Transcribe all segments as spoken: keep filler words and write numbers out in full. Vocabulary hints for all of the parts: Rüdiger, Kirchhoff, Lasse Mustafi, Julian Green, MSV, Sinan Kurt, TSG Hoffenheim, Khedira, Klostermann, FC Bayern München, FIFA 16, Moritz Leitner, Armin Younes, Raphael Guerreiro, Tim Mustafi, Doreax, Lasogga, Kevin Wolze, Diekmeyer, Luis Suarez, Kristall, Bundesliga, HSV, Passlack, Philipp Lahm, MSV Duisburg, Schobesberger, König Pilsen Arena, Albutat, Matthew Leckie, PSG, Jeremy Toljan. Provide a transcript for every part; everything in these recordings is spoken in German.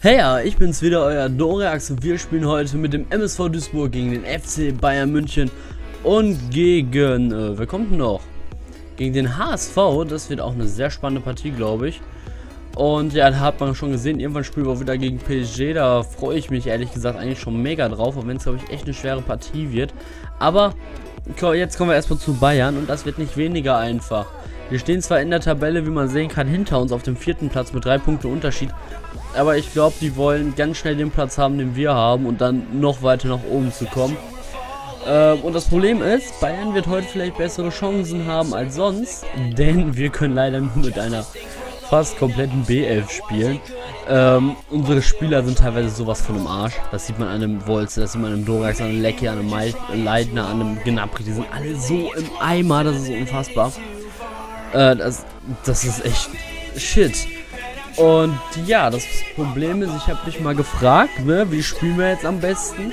Hey ja, ich bin's wieder, euer Doreax, und wir spielen heute mit dem M S V Duisburg gegen den F C Bayern München und gegen, äh, wer kommt denn noch? Gegen den H S V, das wird auch eine sehr spannende Partie, glaube ich. Und ja, da hat man schon gesehen, irgendwann spielen wir wieder gegen P S G, da freue ich mich ehrlich gesagt eigentlich schon mega drauf, auch wenn es, glaube ich, echt eine schwere Partie wird. Aber jetzt kommen wir erstmal zu Bayern und das wird nicht weniger einfach. Wir stehen zwar in der Tabelle, wie man sehen kann, hinter uns auf dem vierten Platz mit drei Punkte Unterschied, aber ich glaube, die wollen ganz schnell den Platz haben, den wir haben, und dann noch weiter nach oben zu kommen. Ähm, und das Problem ist, Bayern wird heute vielleicht bessere Chancen haben als sonst, denn wir können leider nur mit einer fast kompletten B elf spielen. Ähm, unsere Spieler sind teilweise sowas von im Arsch. Das sieht man an einem Wolze, das sieht man an einem Dorex, an einem Lecki, an einem Leitner, an einem Gnabry. Die sind alle so im Eimer, das ist so unfassbar. Äh, das, das ist echt shit. Und ja, das Problem ist, ich habe mich mal gefragt, ne, wie spielen wir jetzt am besten?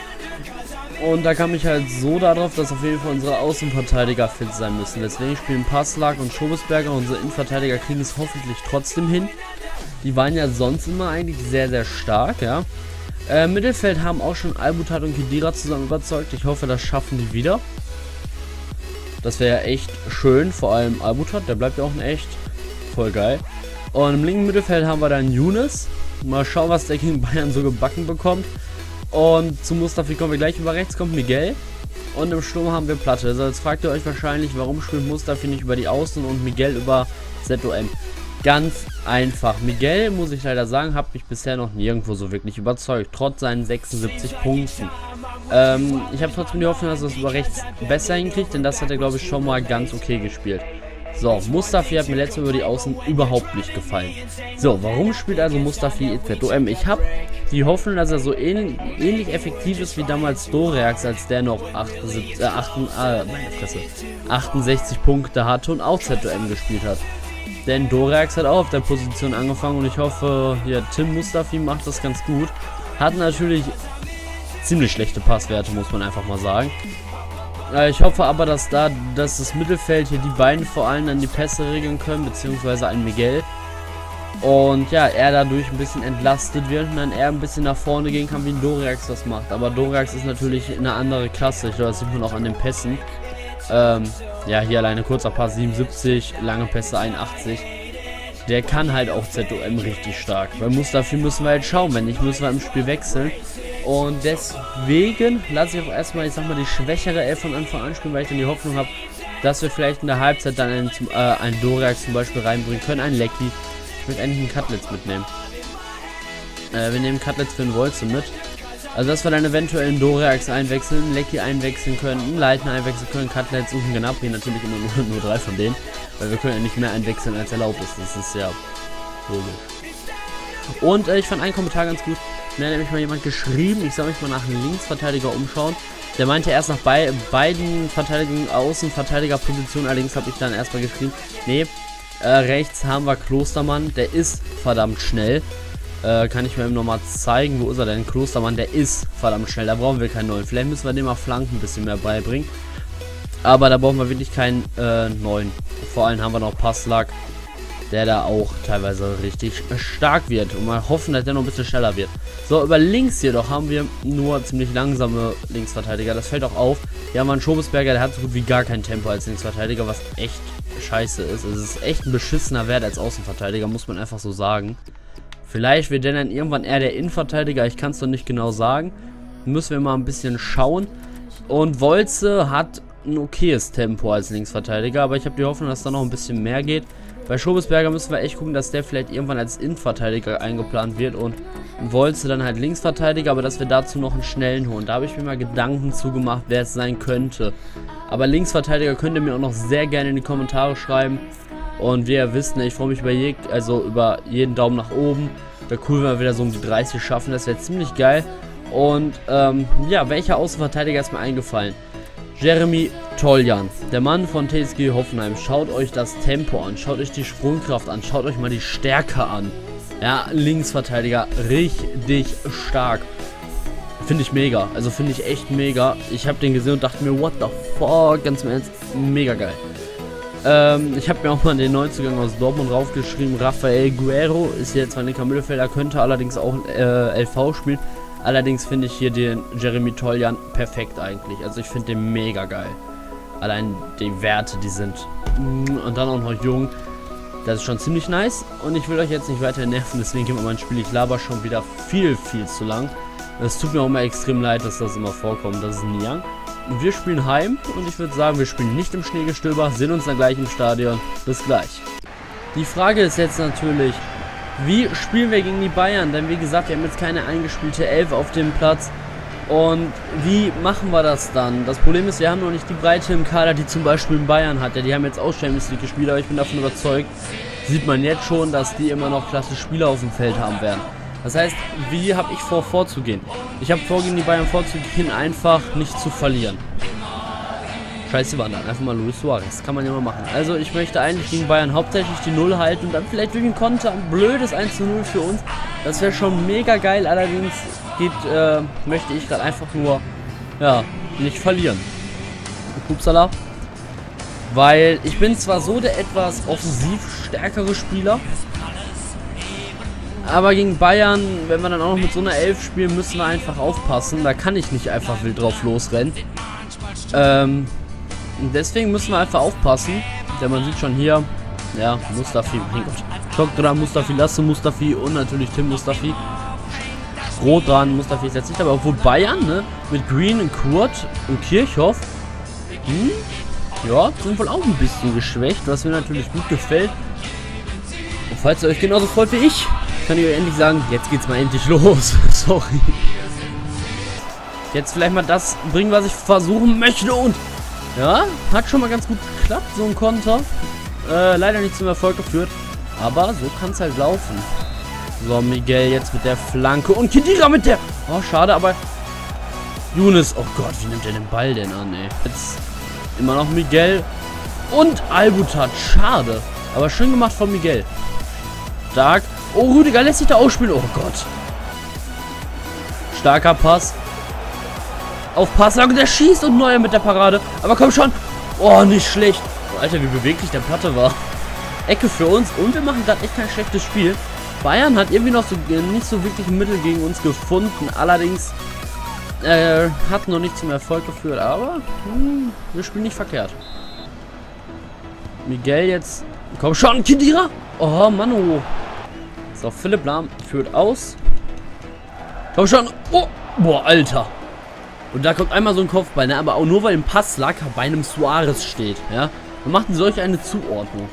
Und da kam ich halt so darauf, dass auf jeden Fall unsere Außenverteidiger fit sein müssen. Deswegen spielen Passlack und Schobesberger. Unsere Innenverteidiger kriegen es hoffentlich trotzdem hin. Die waren ja sonst immer eigentlich sehr, sehr stark, ja. Äh, Mittelfeld haben auch schon Albutat und Khedira zusammen überzeugt. Ich hoffe, das schaffen die wieder. Das wäre ja echt schön, vor allem Albutat, der bleibt ja auch in echt voll geil. Und im linken Mittelfeld haben wir dann Younes. Mal schauen, was der gegen Bayern so gebacken bekommt. Und zu Mustafi kommen wir gleich, über rechts kommt Miguel. Und im Sturm haben wir Platte. Also jetzt fragt ihr euch wahrscheinlich, warum spielt Mustafi nicht über die Außen und Miguel über Z O M. Ganz einfach. Miguel, muss ich leider sagen, hat mich bisher noch nirgendwo so wirklich überzeugt, trotz seinen sechsundsiebzig Punkten. Ähm, ich habe trotzdem die Hoffnung, dass er es über rechts besser hinkriegt, denn das hat er, glaube ich, schon mal ganz okay gespielt. So, Mustafi hat mir letztes Mal über die Außen überhaupt nicht gefallen. So, warum spielt also Mustafi Z O M? Ich habe die Hoffnung, dass er so ähnlich, ähnlich effektiv ist wie damals Doreax, als der noch achtundsiebzig, äh, acht, äh, meine Fresse, achtundsechzig Punkte hatte und auch Z O M gespielt hat. Denn Doreax hat auch auf der Position angefangen und ich hoffe, ja, Tim Mustafi macht das ganz gut. Hat natürlich ziemlich schlechte Passwerte, muss man einfach mal sagen. Äh, ich hoffe aber, dass da, dass das Mittelfeld hier die beiden vor allem dann die Pässe regeln können, beziehungsweise ein Miguel. Und ja, er dadurch ein bisschen entlastet wird und dann er ein bisschen nach vorne gehen kann, wie ein Doreax das macht. Aber Doreax ist natürlich eine andere Klasse, ich glaube, das sieht man auch an den Pässen. Ähm, ja, hier alleine kurzer Pass siebenundsiebzig, lange Pässe einundachtzig. Der kann halt auch Z O M richtig stark. Bei Mustafi müssen wir jetzt schauen, wenn nicht, müssen wir im Spiel wechseln. Und deswegen lasse ich auch erstmal, ich sag mal, die schwächere Elf von Anfang an spielen, weil ich dann die Hoffnung habe, dass wir vielleicht in der Halbzeit dann einen, äh, einen Doreax zum Beispiel reinbringen können, einen Lecki. Ich möchte eigentlich einen Cutlets mitnehmen. Äh, wir nehmen Cutlets für den Wolze mit. Also dass wir dann eventuell einen Doreax einwechseln, einen Lecki einwechseln können, einen Leitner einwechseln können, Cutlets suchen, Gnabry natürlich immer nur, nur drei von denen, weil wir können ja nicht mehr einwechseln als erlaubt ist, das ist ja logisch. Und äh, ich fand einen Kommentar ganz gut, da hat nämlich mal jemand geschrieben, ich soll mich mal nach einem Linksverteidiger umschauen, der meinte erst nach bei, beiden Verteidigungen, Außenverteidigerpositionen, allerdings habe ich dann erstmal geschrieben, nee, äh, rechts haben wir Klostermann, der ist verdammt schnell. Kann ich mir eben nochmal zeigen, wo ist er denn? Klostermann, der ist verdammt schnell, da brauchen wir keinen neuen. Vielleicht müssen wir dem mal Flanken ein bisschen mehr beibringen. Aber da brauchen wir wirklich keinen äh, neuen. Vor allem haben wir noch Passlack, der da auch teilweise richtig stark wird. Und mal hoffen, dass der noch ein bisschen schneller wird. So, über links jedoch haben wir nur ziemlich langsame Linksverteidiger. Das fällt auch auf. Hier haben wir einen Schobesberger, der hat so gut wie gar kein Tempo als Linksverteidiger, was echt scheiße ist. Es ist echt ein beschissener Wert als Außenverteidiger, muss man einfach so sagen. Vielleicht wird denn dann irgendwann eher der Innenverteidiger, ich kann es doch nicht genau sagen. Müssen wir mal ein bisschen schauen. Und Wolze hat ein okayes Tempo als Linksverteidiger, aber ich habe die Hoffnung, dass da noch ein bisschen mehr geht. Bei Schobesberger müssen wir echt gucken, dass der vielleicht irgendwann als Innenverteidiger eingeplant wird und Wolze dann halt Linksverteidiger, aber dass wir dazu noch einen schnellen holen. Da habe ich mir mal Gedanken zugemacht, wer es sein könnte. Aber Linksverteidiger könnt ihr mir auch noch sehr gerne in die Kommentare schreiben. Und wie ihr wisst, ich freue mich über, je, also über jeden Daumen nach oben. Wäre cool, wenn wir wieder so um die dreißig schaffen. Das wäre ziemlich geil. Und ähm, ja, welcher Außenverteidiger ist mir eingefallen? Jeremy Toljan, der Mann von T S G Hoffenheim. Schaut euch das Tempo an, schaut euch die Sprungkraft an, schaut euch mal die Stärke an. Ja, Linksverteidiger, richtig stark. Finde ich mega, also finde ich echt mega. Ich habe den gesehen und dachte mir, what the fuck, ganz im Ernst, mega geil. Ähm, ich habe mir auch mal den Neuzugang aus Dortmund raufgeschrieben. Raphael Guerreiro ist jetzt ein linker Mittelfelder, könnte allerdings auch äh, L V spielen. Allerdings finde ich hier den Jeremy Toljan perfekt eigentlich. Also ich finde den mega geil. Allein die Werte, die sind... Und dann auch noch jung. Das ist schon ziemlich nice. Und ich will euch jetzt nicht weiter nerven, deswegen gehen wir mal ins Spiel. Ich laber schon wieder viel, viel zu lang. Es tut mir auch mal extrem leid, dass das immer vorkommt. Das ist ein Niang. Wir spielen heim und ich würde sagen, wir spielen nicht im Schneegestöber, sehen uns dann gleich im Stadion. Bis gleich. Die Frage ist jetzt natürlich, wie spielen wir gegen die Bayern? Denn wie gesagt, wir haben jetzt keine eingespielte Elf auf dem Platz. Und wie machen wir das dann? Das Problem ist, wir haben noch nicht die Breite im Kader, die zum Beispiel in Bayern hat. Ja, die haben jetzt auch Champions League gespielt, aber ich bin davon überzeugt, sieht man jetzt schon, dass die immer noch klasse Spieler auf dem Feld haben werden. Das heißt, wie habe ich vor, vorzugehen? Ich habe vor, gegen die Bayern vorzugehen, einfach nicht zu verlieren. Scheiße, war dann einfach mal Luis Suarez. Kann man ja mal machen. Also, ich möchte eigentlich gegen Bayern hauptsächlich die Null halten und dann vielleicht durch den Konter ein blödes eins zu null für uns. Das wäre schon mega geil. Allerdings geht, äh, möchte ich gerade einfach nur, ja, nicht verlieren. Upsala. Weil ich bin zwar so der etwas offensiv stärkere Spieler. Aber gegen Bayern, wenn wir dann auch noch mit so einer Elf spielen, müssen wir einfach aufpassen. Da kann ich nicht einfach wild drauf losrennen. Ähm, deswegen müssen wir einfach aufpassen. Denn man sieht schon hier, ja, Mustafi, mein Gott. Schock dran, Mustafi, Lasse Mustafi und natürlich Tim Mustafi. Rot dran, Mustafi ist jetzt nicht, aber obwohl Bayern, ne, mit Green und Kurt und Kirchhoff, hm, ja, sind wohl auch ein bisschen geschwächt, was mir natürlich gut gefällt. Und falls ihr euch genauso freut wie ich, kann ich euch endlich sagen, jetzt geht's mal endlich los. Sorry. Jetzt vielleicht mal das bringen, was ich versuchen möchte und... Ja, hat schon mal ganz gut geklappt, so ein Konter. Äh, leider nicht zum Erfolg geführt. Aber so kann's halt laufen. So, Miguel jetzt mit der Flanke und Kedira mit der... Oh, schade, aber... Younes, oh Gott, wie nimmt er den Ball denn an, ey? Jetzt immer noch Miguel und Albutat, schade. Aber schön gemacht von Miguel. Stark. Oh, Rüdiger lässt sich da ausspielen. Oh Gott. Starker Pass. Auf Passlage. Der schießt und Neuer mit der Parade. Aber komm schon. Oh, nicht schlecht. Oh, Alter, wie beweglich der Platte war. Ecke für uns. Und wir machen gerade echt kein schlechtes Spiel. Bayern hat irgendwie noch so, nicht so wirklich Mittel gegen uns gefunden. Allerdings äh, hat noch nicht zum Erfolg geführt. Aber hm, wir spielen nicht verkehrt. Miguel jetzt. Komm schon, Kedira. Oh, Mann, oh. So, Philipp Lahm führt aus. Komm schon. Oh, boah, Alter. Und da kommt einmal so ein Kopfball, ne? Aber auch nur, weil im Passlager bei einem Suarez steht, ja? Wir machen solch eine Zuordnung.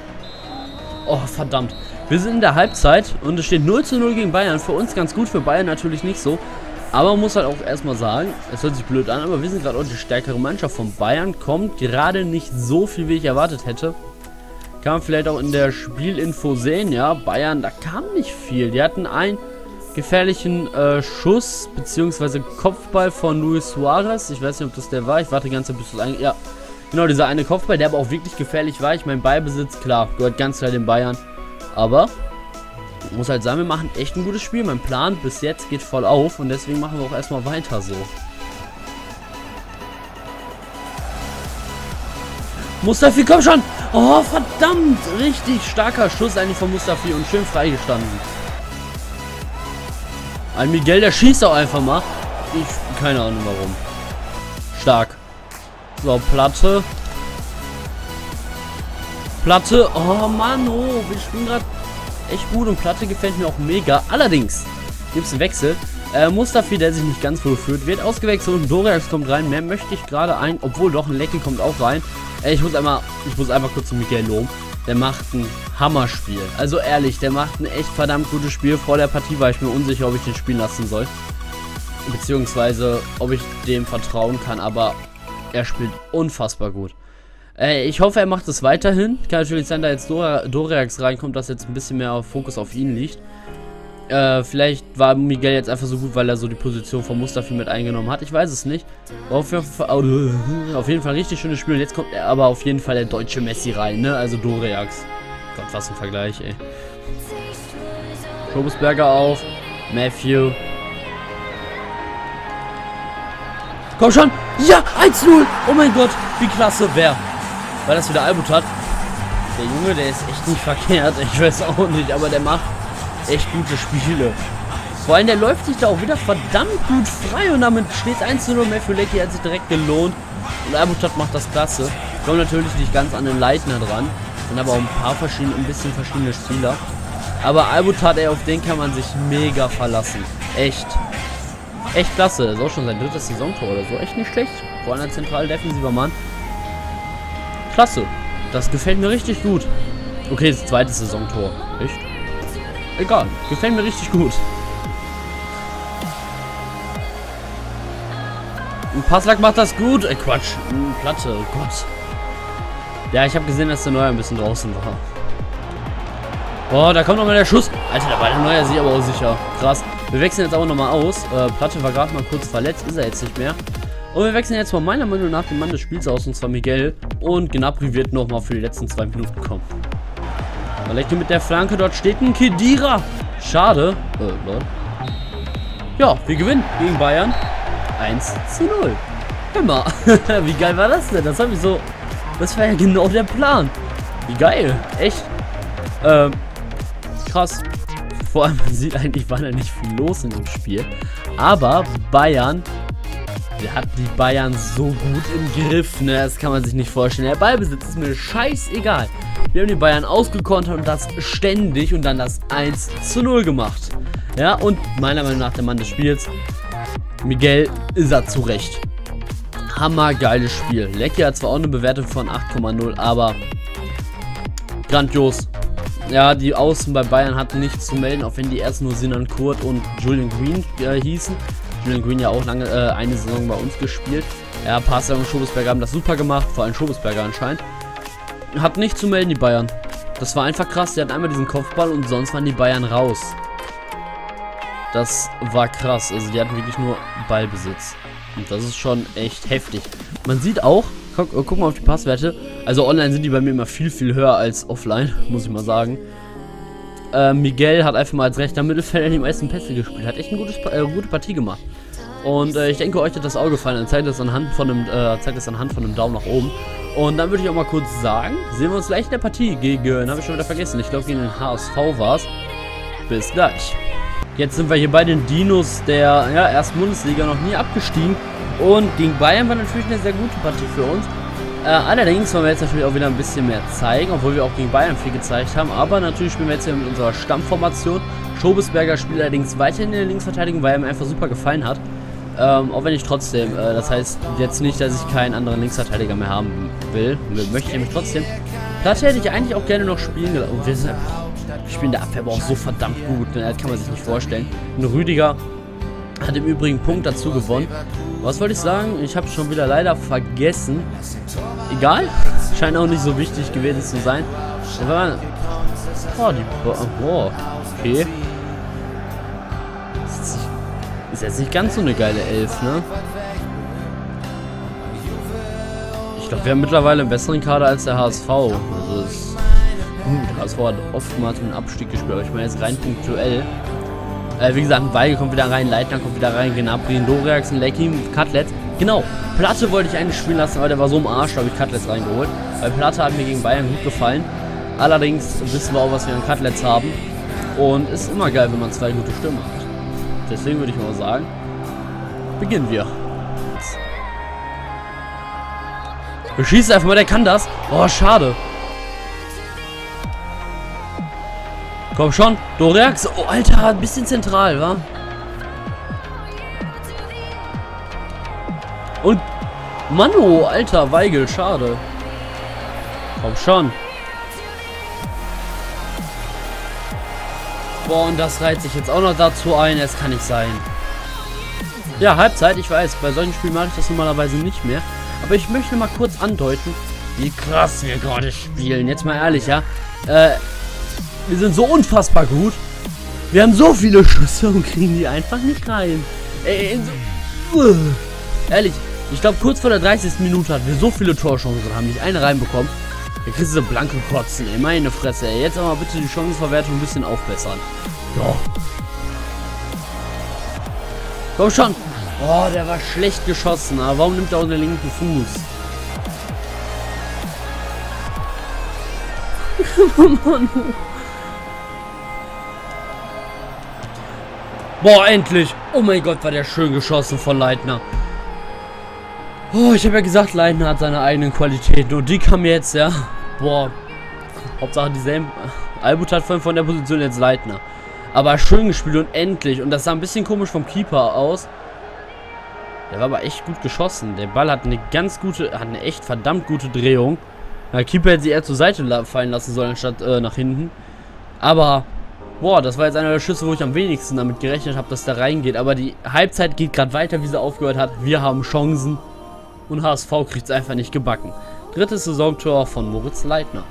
Oh, verdammt. Wir sind in der Halbzeit und es steht null zu null gegen Bayern. Für uns ganz gut, für Bayern natürlich nicht so. Aber man muss halt auch erstmal sagen, es hört sich blöd an, aber wir sind gerade auch die stärkere Mannschaft. Von Bayern kommt gerade nicht so viel, wie ich erwartet hätte. Kann man vielleicht auch in der Spielinfo sehen, ja, Bayern, da kam nicht viel. Die hatten einen gefährlichen äh, Schuss, beziehungsweise Kopfball von Luis Suarez. Ich weiß nicht, ob das der war. Ich warte die ganze Zeit, bis das eigentlich... Ja, genau, dieser eine Kopfball, der aber auch wirklich gefährlich war. Ich meine, Ballbesitz, klar, gehört ganz klar den Bayern. Aber, ich muss halt sagen, wir machen echt ein gutes Spiel. Mein Plan bis jetzt geht voll auf und deswegen machen wir auch erstmal weiter so. Mustafi, komm schon! Oh, verdammt! Richtig starker Schuss eigentlich von Mustafi und schön freigestanden. Ein Miguel, der schießt auch einfach mal. Ich, keine Ahnung warum. Stark. So, Platte. Platte. Oh, Mann, oh. Wir spielen gerade echt gut und Platte gefällt mir auch mega. Allerdings gibt es einen Wechsel. Äh, Mustafi, der sich nicht ganz wohl fühlt, wird ausgewechselt und Doreax kommt rein. Mehr möchte ich gerade ein... Obwohl, doch, ein Lecki kommt auch rein. Ich muss einmal, ich muss einmal kurz zu Miguel loben. Der macht ein Hammerspiel. Also ehrlich, der macht ein echt verdammt gutes Spiel. Vor der Partie war ich mir unsicher, ob ich den spielen lassen soll. Beziehungsweise, ob ich dem vertrauen kann. Aber er spielt unfassbar gut. Äh, ich hoffe, er macht es weiterhin. Kann natürlich sein, da jetzt Doreax reinkommt, dass jetzt ein bisschen mehr Fokus auf ihn liegt. Äh, vielleicht war Miguel jetzt einfach so gut, weil er so die Position von Mustafi mit eingenommen hat. Ich weiß es nicht. Auf jeden Fall, auf jeden Fall ein richtig schönes Spiel. Und jetzt kommt er aber auf jeden Fall der deutsche Messi rein, ne? Also Doreax. Gott, was ein Vergleich, ey. Schobesberger auf. Matthew. Komm schon. Ja, eins zu null. Oh mein Gott, wie klasse. Wer? Weil das wieder Albut hat. Der Junge, der ist echt nicht verkehrt. Ich weiß auch nicht, aber der macht echt gute Spiele. Vor allem, der läuft sich da auch wieder verdammt gut frei und damit steht eins zu null mehr für Lecky, hat sich direkt gelohnt. Und Albustadt macht das klasse. Kommt natürlich nicht ganz an den Leitner dran. Sind aber auch ein paar verschiedene, ein bisschen verschiedene Spieler. Aber Albustadt, ey, auf den kann man sich mega verlassen. Echt. Echt klasse. Das ist auch schon sein drittes Saisontor oder so. Echt nicht schlecht. Vor allem ein zentral defensiver Mann. Klasse. Das gefällt mir richtig gut. Okay, das zweite Saisontor. Echt? Egal. Gefällt mir richtig gut. Ein Passlack macht das gut. Äh, Quatsch. Ein Platte. Oh Gott. Ja, ich habe gesehen, dass der Neuer ein bisschen draußen war. Boah, da kommt nochmal der Schuss. Alter, der war der Neuer sich aber auch sicher. Krass. Wir wechseln jetzt aber nochmal aus. Äh, Platte war gerade mal kurz verletzt. Ist er jetzt nicht mehr. Und wir wechseln jetzt von meiner Meinung nach den Mann des Spiels aus, und zwar Miguel. Und Gnabry wird nochmal für die letzten zwei Minuten kommen. Vielleicht mit der Flanke, dort steht ein Khedira. Schade. Äh, lol. Ja, wir gewinnen gegen Bayern. eins zu null. Hör mal. Wie geil war das denn? Das habe ich so. Das war ja genau der Plan. Wie geil. Echt. Ähm. Krass. Vor allem, man sieht eigentlich, war da nicht viel los in dem Spiel. Aber Bayern. Der hat die Bayern so gut im Griff, ne? Das kann man sich nicht vorstellen. Der Ballbesitz ist mir scheißegal. Wir haben die Bayern ausgekontert und das ständig und dann das eins zu null gemacht. Ja, und meiner Meinung nach der Mann des Spiels. Miguel ist er zu Recht. Hammergeiles Spiel. Lecky hat zwar auch eine Bewertung von acht Komma null, aber grandios. Ja, die Außen bei Bayern hatten nichts zu melden, auch wenn die erst nur Sinan Kurt und Julian Green äh, hießen. Julian Green ja auch lange äh, eine Saison bei uns gespielt. Ja, Passlack und Schobesberger haben das super gemacht, vor allem Schobesberger anscheinend. Hat nichts zu melden, die Bayern. Das war einfach krass, die hatten einmal diesen Kopfball und sonst waren die Bayern raus. Das war krass, also die hatten wirklich nur Ballbesitz. Und das ist schon echt heftig. Man sieht auch, guck, guck mal auf die Passwerte. Also online sind die bei mir immer viel, viel höher als offline, muss ich mal sagen. Äh, Miguel hat einfach mal als rechter Mittelfelder die meisten Pässe gespielt. Hat echt eine gutes, äh, gute Partie gemacht. Und äh, ich denke, euch hat das auch gefallen. Dann zeigt das anhand von einem, äh, zeigt das anhand von einem Daumen nach oben. Und dann würde ich auch mal kurz sagen, sehen wir uns gleich in der Partie gegen, habe ich schon wieder vergessen, ich glaube gegen den H S V war es. Bis gleich. Jetzt sind wir hier bei den Dinos der ja, ersten Bundesliga, noch nie abgestiegen. Und gegen Bayern war natürlich eine sehr gute Partie für uns. Äh, allerdings wollen wir jetzt natürlich auch wieder ein bisschen mehr zeigen, obwohl wir auch gegen Bayern viel gezeigt haben. Aber natürlich spielen wir jetzt hier mit unserer Stammformation. Schobesberger spielt allerdings weiterhin in der Linksverteidigung, weil er mir einfach super gefallen hat. Ähm, auch wenn ich trotzdem, äh, das heißt jetzt nicht, dass ich keinen anderen Linksverteidiger mehr haben will. Möchte ich nämlich trotzdem. Platte hätte ich eigentlich auch gerne noch spielen gelassen. Und wir sind Ich bin der Abwehr aber auch so verdammt gut, ne? Das kann man sich nicht vorstellen. Ein Rüdiger hat im Übrigen Punkt dazu gewonnen. Was wollte ich sagen? Ich habe es schon wieder leider vergessen. Egal. Scheint auch nicht so wichtig gewesen zu sein. Aber, oh, die oh, okay. Ist jetzt nicht ganz so eine geile Elf, ne? Ich glaube, wir haben mittlerweile einen besseren Kader als der H S V. Also ist gut, H S V hat oftmals mit einem Abstieg gespielt, aber ich meine jetzt rein punktuell. Äh, wie gesagt, Weigel kommt wieder rein, Leitner kommt wieder rein, Gnabry, Doreax, Lecky, Cutlet. Genau, Platte wollte ich eigentlich spielen lassen, aber der war so im Arsch, da habe ich Cutlets reingeholt. Weil Platte hat mir gegen Bayern gut gefallen. Allerdings wissen wir auch, was wir an Cutlets haben. Und ist immer geil, wenn man zwei gute Stimmen hat. Deswegen würde ich mal sagen, beginnen wir. Wir schießen einfach mal, der kann das. Oh, schade. Komm schon, Doreax. Oh, Alter, ein bisschen zentral, wa? Und, Manu, Alter, Weigel, schade. Komm schon. Boah, und das reiht sich jetzt auch noch dazu ein. Es kann nicht sein. Ja, Halbzeit, ich weiß. Bei solchen Spielen mache ich das normalerweise nicht mehr. Aber ich möchte mal kurz andeuten, wie krass wir gerade spielen. Jetzt mal ehrlich, ja? Äh... Wir sind so unfassbar gut. Wir haben so viele Schüsse und kriegen die einfach nicht rein. Ey, so, uh, ehrlich, ich glaube, kurz vor der dreißigsten Minute hatten wir so viele Torchancen und haben nicht eine reinbekommen. Da kriegst du so blanke Kotzen, ey, meine Fresse, ey. Jetzt aber bitte die Chancenverwertung ein bisschen aufbessern. Ja. Komm schon. Oh, der war schlecht geschossen. Aber warum nimmt er auch den linken Fuß? Boah, endlich. Oh mein Gott, war der schön geschossen von Leitner. Oh, ich habe ja gesagt, Leitner hat seine eigenen Qualitäten. Und die kam jetzt, ja. Boah. Hauptsache dieselben. Albut hat vorhin von der Position jetzt Leitner. Aber schön gespielt und endlich. Und das sah ein bisschen komisch vom Keeper aus. Der war aber echt gut geschossen. Der Ball hat eine ganz gute, hat eine echt verdammt gute Drehung. Der Keeper hätte sie eher zur Seite fallen lassen sollen, anstatt äh, nach hinten. Aber, boah, das war jetzt einer der Schüsse, wo ich am wenigsten damit gerechnet habe, dass da reingeht. Aber die Halbzeit geht gerade weiter, wie sie aufgehört hat. Wir haben Chancen. Und H S V kriegt es einfach nicht gebacken. Drittes Saisontor von Moritz Leitner.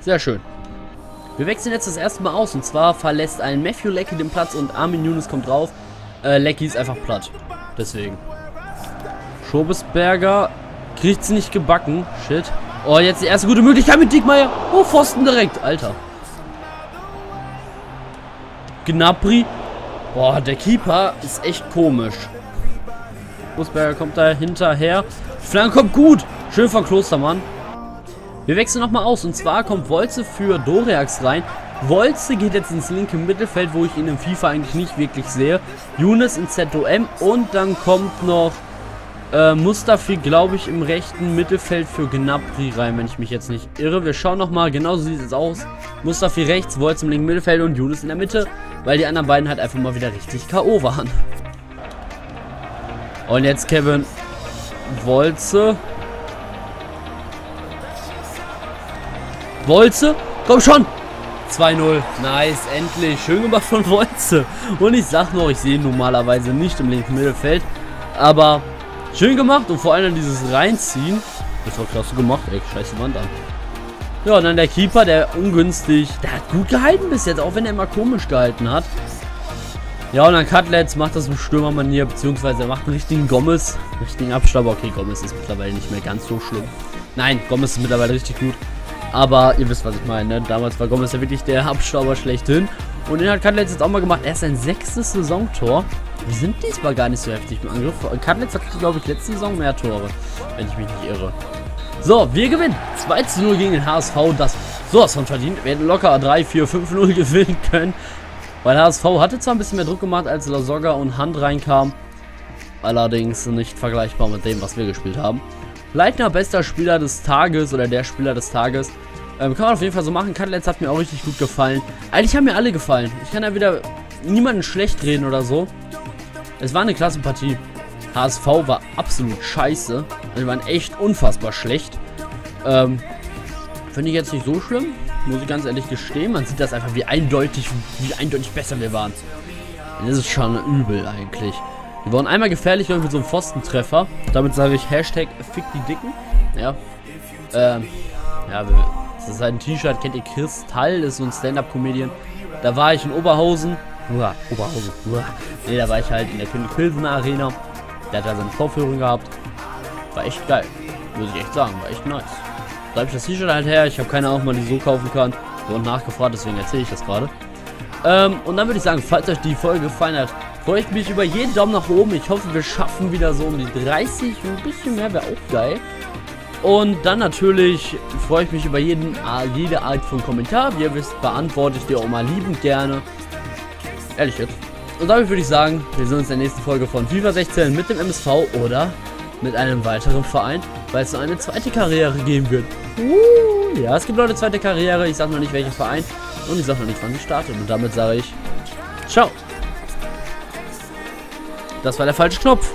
Sehr schön. Wir wechseln jetzt das erste Mal aus. Und zwar verlässt ein Matthew Leckie den Platz und Armin Younes kommt drauf. Äh, Leckie ist einfach platt. Deswegen. Schobesberger kriegt es nicht gebacken. Shit. Oh, jetzt die erste gute Möglichkeit mit Diekmeyer. Oh, Pfosten direkt. Alter. Gnabry. Boah, der Keeper ist echt komisch. Schobesberger kommt da hinterher. Die Flanke kommt gut. Schön von Klostermann. Wir wechseln nochmal aus. Und zwar kommt Wolze für Doreax rein. Wolze geht jetzt ins linke Mittelfeld, wo ich ihn im FIFA eigentlich nicht wirklich sehe. Younes in Z O M. Und dann kommt noch äh, Mustafi, glaube ich, im rechten Mittelfeld für Gnabry rein, wenn ich mich jetzt nicht irre. Wir schauen nochmal. Genauso sieht es aus. Mustafi rechts, Wolze im linken Mittelfeld und Younes in der Mitte. Weil die anderen beiden halt einfach mal wieder richtig K O waren. Und jetzt Kevin Wolze. Wolze, komm schon, zwei null, nice, endlich, schön gemacht von Wolze. Und ich sag noch, ich sehe ihn normalerweise nicht im linken Mittelfeld, aber schön gemacht und vor allem dieses Reinziehen, das war klasse gemacht, ey, scheiße Wand an. Ja, und dann der Keeper, der ungünstig, der hat gut gehalten bis jetzt, auch wenn er immer komisch gehalten hat. Ja, und dann Cutlets macht das im Stürmermanier, beziehungsweise er macht einen richtigen Gomez, richtigen Abschlag. Okay, Gomez ist mittlerweile nicht mehr ganz so schlimm. Nein, Gomez ist mittlerweile richtig gut. Aber ihr wisst, was ich meine, ne? Damals war Gomez ja wirklich der Abstauber schlechthin. Und den hat Cutlets jetzt auch mal gemacht. Er ist sein sechstes Saisontor. Wir sind diesmal gar nicht so heftig im Angriff. Cutlets hat, glaube ich, letzte Saison mehr Tore, wenn ich mich nicht irre. So, wir gewinnen. zwei zu null gegen den H S V. Das sowas von verdient. Wir hätten locker drei, vier, fünf null gewinnen können. Weil H S V hatte zwar ein bisschen mehr Druck gemacht, als Lasogga und Hand reinkam. Allerdings nicht vergleichbar mit dem, was wir gespielt haben. Leitner, bester Spieler des Tages oder der Spieler des Tages. Ähm, kann man auf jeden Fall so machen. Cutlets hat mir auch richtig gut gefallen. Eigentlich haben mir alle gefallen. Ich kann da wieder niemanden schlecht reden oder so. Es war eine klasse Partie. H S V war absolut scheiße. Die waren echt unfassbar schlecht. Ähm, finde ich jetzt nicht so schlimm. Muss ich ganz ehrlich gestehen. Man sieht das einfach, wie eindeutig, wie eindeutig besser wir waren. Das ist schon übel eigentlich. Wir wurden einmal gefährlich mit so einem Pfostentreffer. Damit sage ich Hashtag Fick die Dicken. Ja. Ähm. Ja, wir, das ist halt ein T-Shirt. Kennt ihr Kristall? Das ist so ein Stand-Up-Comedian. Da war ich in Oberhausen. Uah, Oberhausen. Uah. Nee, da war ich halt in der König Pilsen Arena. Der hat da seine Vorführung gehabt. War echt geil. Muss ich echt sagen. War echt nice. Da habe ich das T-Shirt halt her. Ich habe keine Ahnung, ob man die so kaufen kann. So nachgefragt, deswegen erzähle ich das gerade. Ähm, und dann würde ich sagen, falls euch die Folge gefallen hat, freue ich mich über jeden Daumen nach oben. Ich hoffe, wir schaffen wieder so um die dreißig. Ein bisschen mehr wäre auch geil. Und dann natürlich freue ich mich über jeden, jede Art von Kommentar. Wie ihr wisst, beantworte ich dir auch mal liebend gerne. Ehrlich jetzt. Und damit würde ich sagen, wir sehen uns in der nächsten Folge von FIFA sechzehn mit dem M S V oder mit einem weiteren Verein, weil es noch eine zweite Karriere geben wird. Uh, ja, es gibt noch eine zweite Karriere. Ich sage noch nicht, welcher Verein. Und ich sage noch nicht, wann die startet. Und damit sage ich, ciao. Das war der falsche Knopf.